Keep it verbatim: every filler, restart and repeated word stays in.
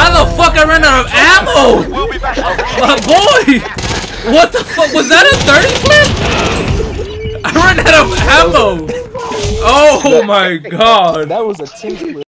How the fuck I ran out of ammo? My boy! What the fuck? Was that a thirty clip? I ran out of ammo! Oh my god! That was a ten clip.